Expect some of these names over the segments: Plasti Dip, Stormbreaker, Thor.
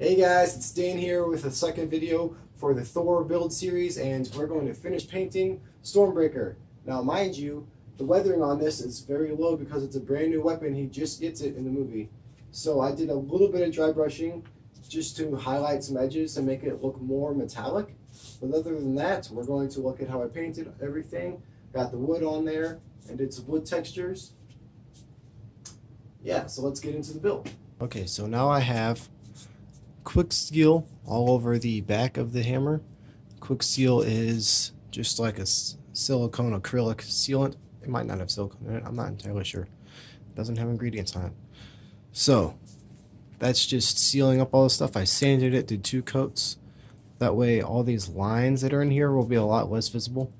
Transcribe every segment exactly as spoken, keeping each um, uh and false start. Hey guys, it's Dan here with a second video for the Thor build series, and we're going to finish painting Stormbreaker. Now mind you, the weathering on this is very low because it's a brand new weapon. He just gets it in the movie. So I did a little bit of dry brushing just to highlight some edges and make it look more metallic. But other than that, we're going to look at how I painted everything. Got the wood on there and did some wood textures. Yeah, so let's get into the build. Okay, so now I have Quick Seal all over the back of the hammer. Quick Seal is just like a silicone acrylic sealant. It might not have silicone in it, I'm not entirely sure. It doesn't have ingredients on it. So that's just sealing up all the stuff. I sanded it, did two coats. That way all these lines that are in here will be a lot less visible.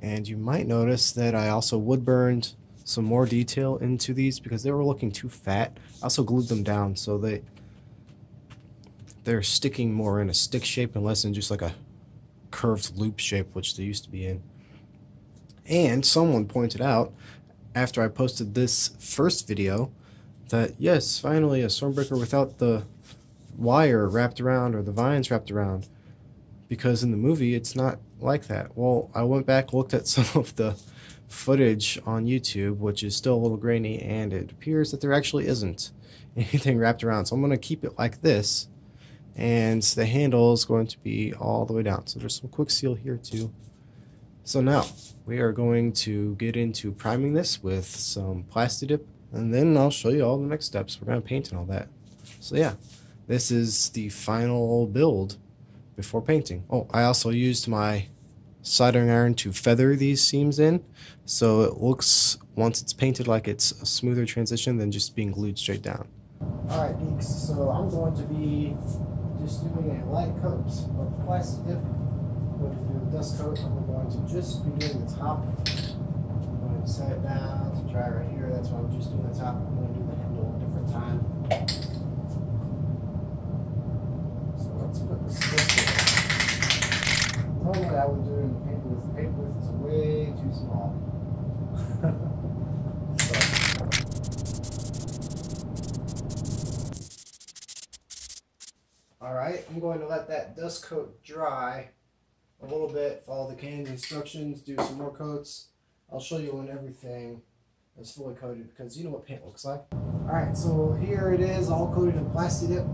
And you might notice that I also wood burned some more detail into these because they were looking too fat. I also glued them down so they They're sticking more in a stick shape and less in just like a curved loop shape, which they used to be in. And someone pointed out after I posted this first video that yes, finally a Stormbreaker without the wire wrapped around or the vines wrapped around, because in the movie it's not like that. Well, I went back, looked at some of the footage on YouTube, which is still a little grainy, and it appears that there actually isn't anything wrapped around. So I'm going to keep it like this. And the handle is going to be all the way down. So there's some Quick Seal here too. So now we are going to get into priming this with some Plasti Dip, and then I'll show you all the next steps. We're going to paint and all that. So yeah, this is the final build before painting. Oh, I also used my soldering iron to feather these seams in, so it looks, once it's painted, like it's a smoother transition than just being glued straight down. Alright geeks, so I'm going to be just doing a light coat of Plasti Dip. I'm going to do a dust coat, and we're going to just be doing the top. I'm going to set it down to dry right here. That's why I'm just doing the top. I'm going to do the handle a different time. So let's put this in. Normally I would do it in the paint booth. The paint booth is way too small. Alright, I'm going to let that dust coat dry a little bit, follow the can's instructions, do some more coats. I'll show you when everything is fully coated, because you know what paint looks like. Alright, so here it is, all coated in Plasti Dip.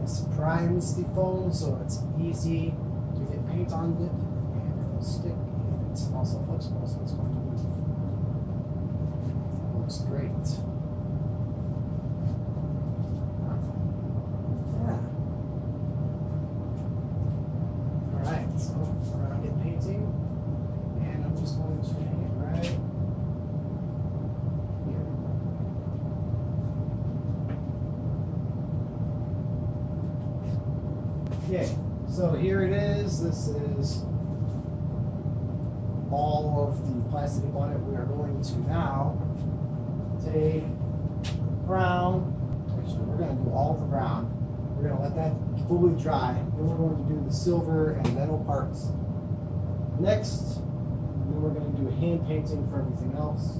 This primes the foam, so it's easy to get paint on it, and it'll stick, and it's also flexible, so it's going to move. Looks great. Okay, so here it is. This is all of the Plasti Dip on it. We are going to now take brown. Actually, we're going to do all the brown. We're going to let that fully dry. Then we're going to do the silver and metal parts next. Then we're going to do hand painting for everything else.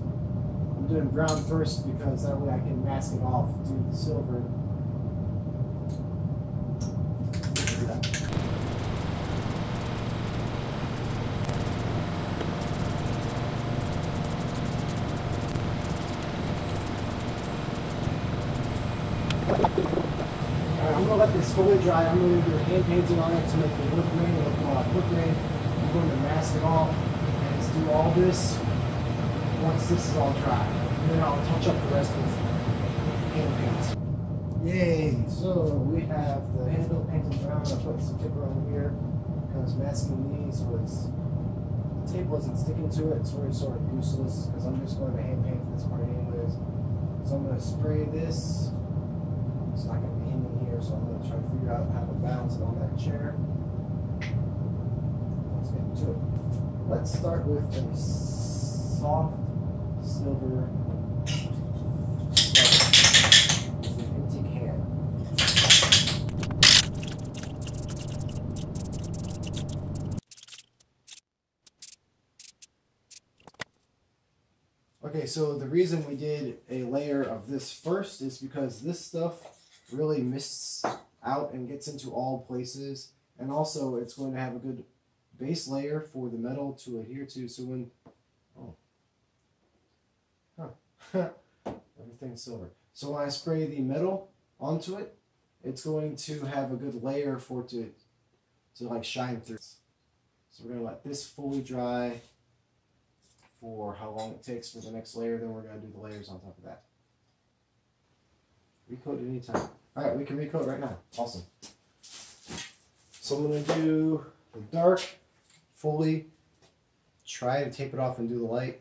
I'm doing brown first because that way I can mask it off to the silver. Fully dry. I'm going to do a hand painting on it to make the wood grain look more like wood grain. I'm going to mask it off and just do all this once this is all dry. And then I'll touch up the rest with hand paint. Yay! So we have the handle painted brown. I put some paper on here because masking these was, the tape wasn't sticking to it. It's really sort of useless because I'm just going to hand paint this part anyways. So I'm going to spray this. It's not going to be in here, so I'm going to try to figure out how to balance it on that chair. Let's get into it. Let's start with a soft silver with an empty can. Okay, so the reason we did a layer of this first is because this stuff really mists out and gets into all places. And also it's going to have a good base layer for the metal to adhere to. So when, oh, huh, everything's silver. So when I spray the metal onto it, it's going to have a good layer for it to, to like shine through. So we're going to let this fully dry for how long it takes for the next layer. Then we're going to do the layers on top of that. Recoat at any time. All right, we can recoat right now. Awesome. So I'm going to do the dark, fully, try to tape it off and do the light.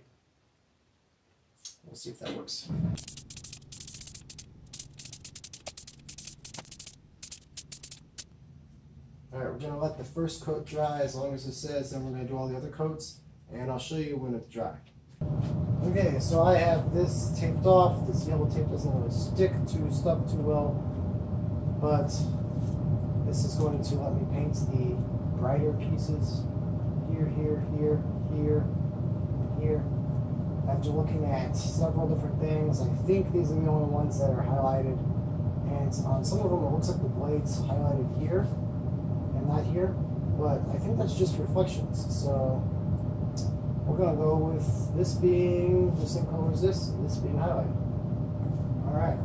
We'll see if that works. All right, we're going to let the first coat dry as long as it says, then we're going to do all the other coats, and I'll show you when it's dry. Okay, so I have this taped off. This yellow tape doesn't want to stick to stuff too well, but this is going to let me paint the brighter pieces here, here, here, here, here. After looking at several different things, I think these are the only ones that are highlighted. And on some of them, it looks like the blade's highlighted here and not here, but I think that's just reflections. So we're going to go with this being the same color as this, and this being highlighted. All right.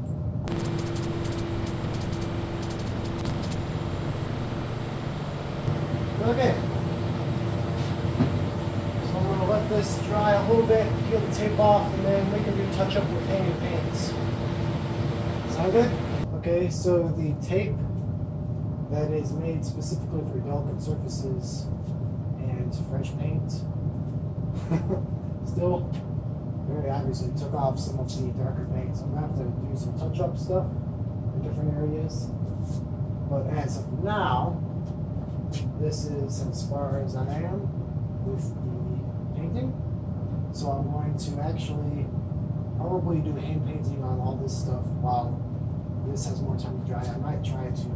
Okay. So I'm going to let this dry a little bit, peel the tape off, and then we can do touch-up with hanging paints. Sound good? Okay, so the tape that is made specifically for delicate surfaces and fresh paint still very obviously took off some of the darker paint, so I'm going to have to do some touch-up stuff in different areas. But as of now, this is as far as I am with the painting. So I'm going to actually probably do hand painting on all this stuff while this has more time to dry. I might try to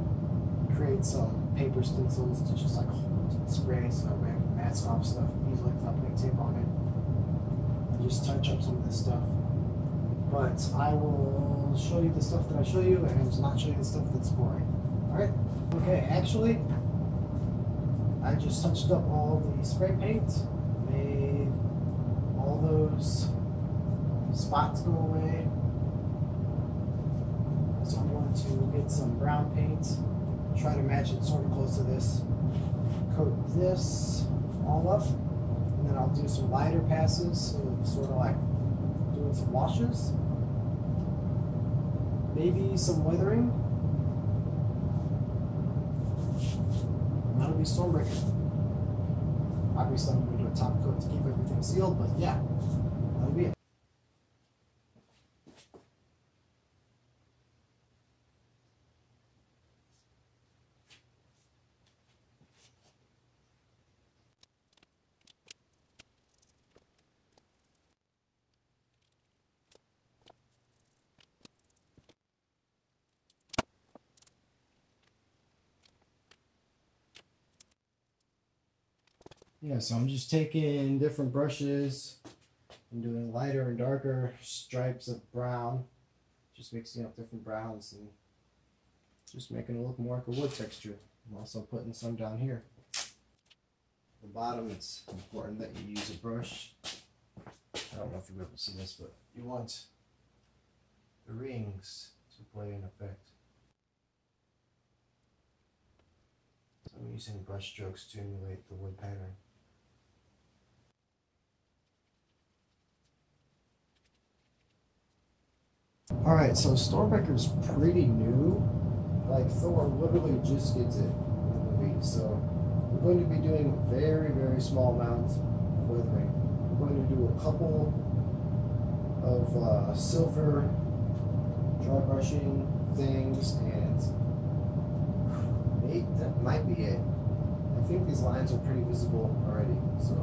create some paper stencils to just like hold and spray so that way I can mask off stuff easily without putting tape on it. And just touch up some of this stuff. But I will show you the stuff that I show you and just not show you the stuff that's boring. Alright? Okay, actually, I just touched up all the spray paint, made all those spots go away. So I'm going to get some brown paint, try to match it sort of close to this, coat this all up, and then I'll do some lighter passes, so sort of like doing some washes, maybe some weathering. That'll be Stormbreaker. Obviously, I'm going to do a top coat to keep everything sealed, but yeah, that'll be it. Yeah, so I'm just taking different brushes and doing lighter and darker stripes of brown, just mixing up different browns and just making it look more like a wood texture. I'm also putting some down here. The bottom, it's important that you use a brush. I don't know if you'll be able to see this, but you want the rings to play an effect. So I'm using brush strokes to emulate the wood pattern. Alright, so Stormbreaker's pretty new. Like, Thor literally just gets it in the movie, so we're going to be doing a very, very small amount of weathering. We're going to do a couple of uh, silver dry brushing things, and eight, that might be it. I think these lines are pretty visible already, so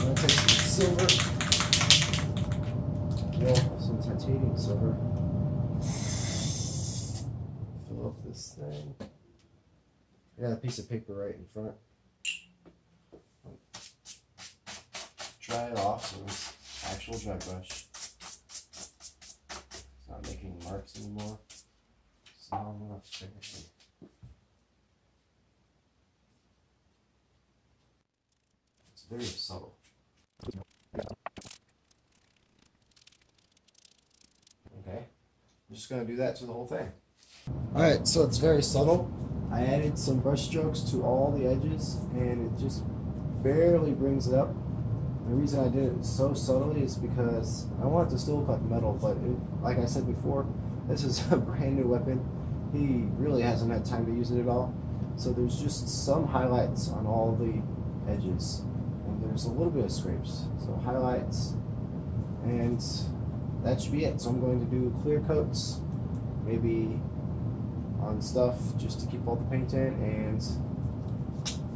I'm going to take some silver, well, some titanium silver. Fill up this thing. Yeah, a piece of paper right in front. Dry it off so it's actual dry brush. It's not making marks anymore. So now I'm going to take it. very subtle. Okay, I'm just going to do that to the whole thing. Alright, so it's very subtle. I added some brush strokes to all the edges, and it just barely brings it up. The reason I did it so subtly is because I want it to still look like metal, but it, like I said before, this is a brand new weapon. He really hasn't had time to use it at all. So there's just some highlights on all the edges, and there's a little bit of scrapes. So highlights, and that should be it. So I'm going to do clear coats, maybe on stuff just to keep all the paint in, and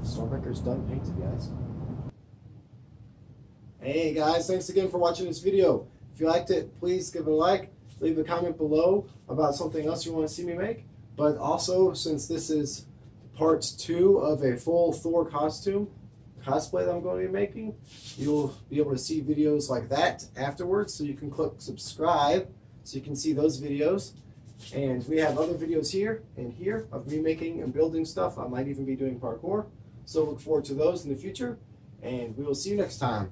Stormbreaker's done painted, guys. Hey guys, thanks again for watching this video. If you liked it, please give it a like, leave a comment below about something else you want to see me make. But also, since this is part two of a full Thor costume cosplay that I'm going to be making, you'll be able to see videos like that afterwards, so you can click subscribe so you can see those videos. And we have other videos here and here of me making and building stuff. I might even be doing parkour, so look forward to those in the future, and we will see you next time.